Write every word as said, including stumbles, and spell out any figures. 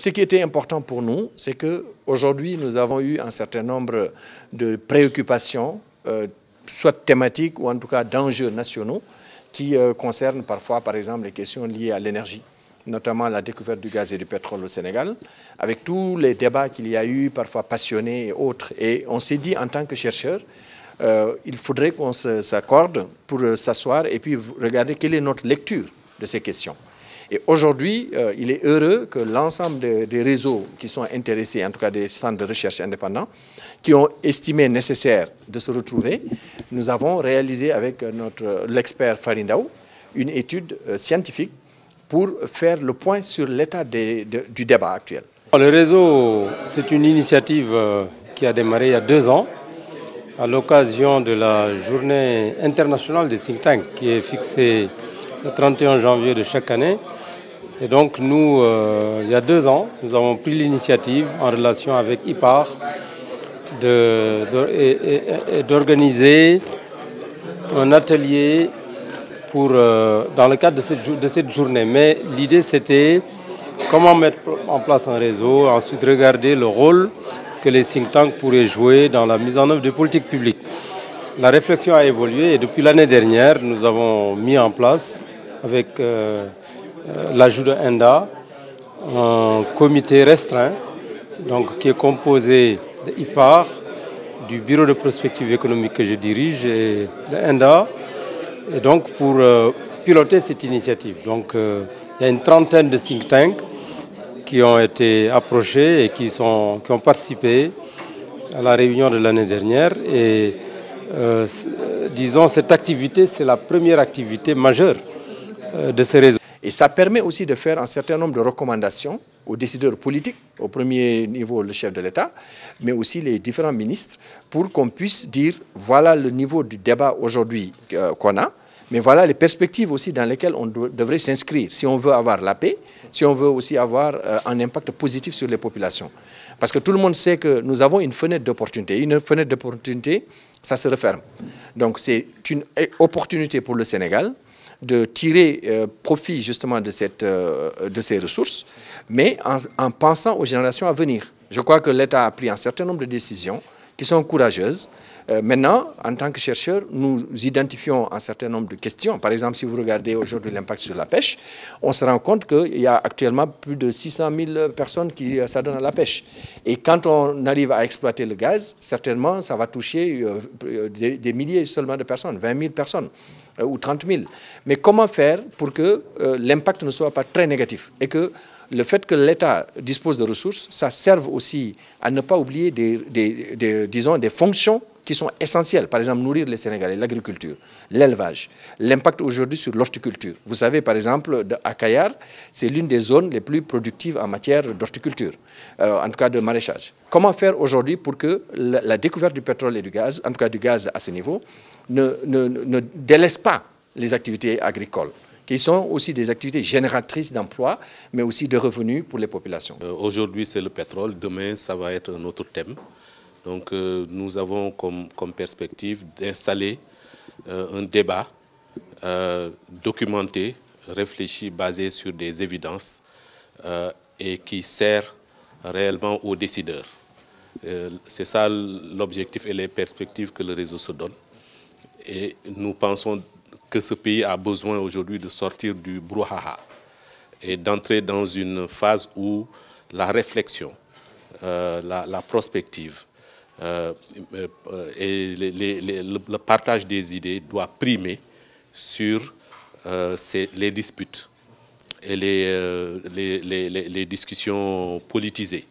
Ce qui était important pour nous, c'est qu'aujourd'hui, nous avons eu un certain nombre de préoccupations, euh, soit thématiques ou en tout cas d'enjeux nationaux, qui euh, concernent parfois, par exemple, les questions liées à l'énergie, notamment la découverte du gaz et du pétrole au Sénégal, avec tous les débats qu'il y a eu, parfois passionnés et autres. Et on s'est dit, en tant que chercheurs, euh, il faudrait qu'on s'accorde pour euh, s'asseoir et puis regarder quelle est notre lecture de ces questions. Et aujourd'hui, euh, il est heureux que l'ensemble des, des réseaux qui sont intéressés, en tout cas des centres de recherche indépendants, qui ont estimé nécessaire de se retrouver, nous avons réalisé avec notre l'expert Farin Daou une étude euh, scientifique pour faire le point sur l'état de, du débat actuel. Le réseau, c'est une initiative qui a démarré il y a deux ans à l'occasion de la journée internationale des think tanks qui est fixée le trente et un janvier de chaque année. Et donc nous, euh, il y a deux ans, nous avons pris l'initiative en relation avec I P A R de, de, et, et, et d'organiser un atelier pour, euh, dans le cadre de cette, de cette journée. Mais l'idée c'était comment mettre en place un réseau, ensuite regarder le rôle que les think tanks pourraient jouer dans la mise en œuvre des politiques publiques. La réflexion a évolué et depuis l'année dernière, nous avons mis en place avec... Euh, l'ajout de ENDA, un comité restreint donc, qui est composé de I P A R, du bureau de prospective économique que je dirige et de ENDA, et donc pour euh, piloter cette initiative. Donc euh, il y a une trentaine de think tanks qui ont été approchés et qui, sont, qui ont participé à la réunion de l'année dernière. Et euh, disons, cette activité, c'est la première activité majeure euh, de ce réseau. Et ça permet aussi de faire un certain nombre de recommandations aux décideurs politiques, au premier niveau le chef de l'État, mais aussi les différents ministres, pour qu'on puisse dire voilà le niveau du débat aujourd'hui euh, qu'on a, mais voilà les perspectives aussi dans lesquelles on de, devrait s'inscrire, si on veut avoir la paix, si on veut aussi avoir euh, un impact positif sur les populations. Parce que tout le monde sait que nous avons une fenêtre d'opportunité. Une fenêtre d'opportunité, ça se referme. Donc c'est une opportunité pour le Sénégal de tirer euh, profit justement de, cette, euh, de ces ressources, mais en, en pensant aux générations à venir. Je crois que l'État a pris un certain nombre de décisions qui sont courageuses. Euh, maintenant, en tant que chercheurs, nous identifions un certain nombre de questions. Par exemple, si vous regardez aujourd'hui l'impact sur la pêche, on se rend compte qu'il y a actuellement plus de six cent mille personnes qui s'adonnent à la pêche. Et quand on arrive à exploiter le gaz, certainement, ça va toucher euh, des, des milliers seulement de personnes, vingt mille personnes euh, ou trente mille. Mais comment faire pour que euh, l'impact ne soit pas très négatif et que le fait que l'État dispose de ressources, ça serve aussi à ne pas oublier des, des, des, disons, des fonctions qui sont essentielles. Par exemple, nourrir les Sénégalais, l'agriculture, l'élevage, l'impact aujourd'hui sur l'horticulture. Vous savez, par exemple, à Kayar, c'est l'une des zones les plus productives en matière d'horticulture, euh, en tout cas de maraîchage. Comment faire aujourd'hui pour que la, la découverte du pétrole et du gaz, en tout cas du gaz à ce niveau, ne, ne, ne délaisse pas les activités agricoles ? Ils sont aussi des activités génératrices d'emplois, mais aussi de revenus pour les populations. Euh, Aujourd'hui, c'est le pétrole. Demain, ça va être un autre thème. Donc, euh, nous avons comme, comme perspective d'installer euh, un débat euh, documenté, réfléchi, basé sur des évidences euh, et qui sert réellement aux décideurs. Euh, c'est ça l'objectif et les perspectives que le réseau se donne. Et nous pensons que ce pays a besoin aujourd'hui de sortir du brouhaha et d'entrer dans une phase où la réflexion, euh, la, la prospective euh, et les, les, les, le partage des idées doit primer sur euh, ces, les disputes et les, euh, les, les, les discussions politisées.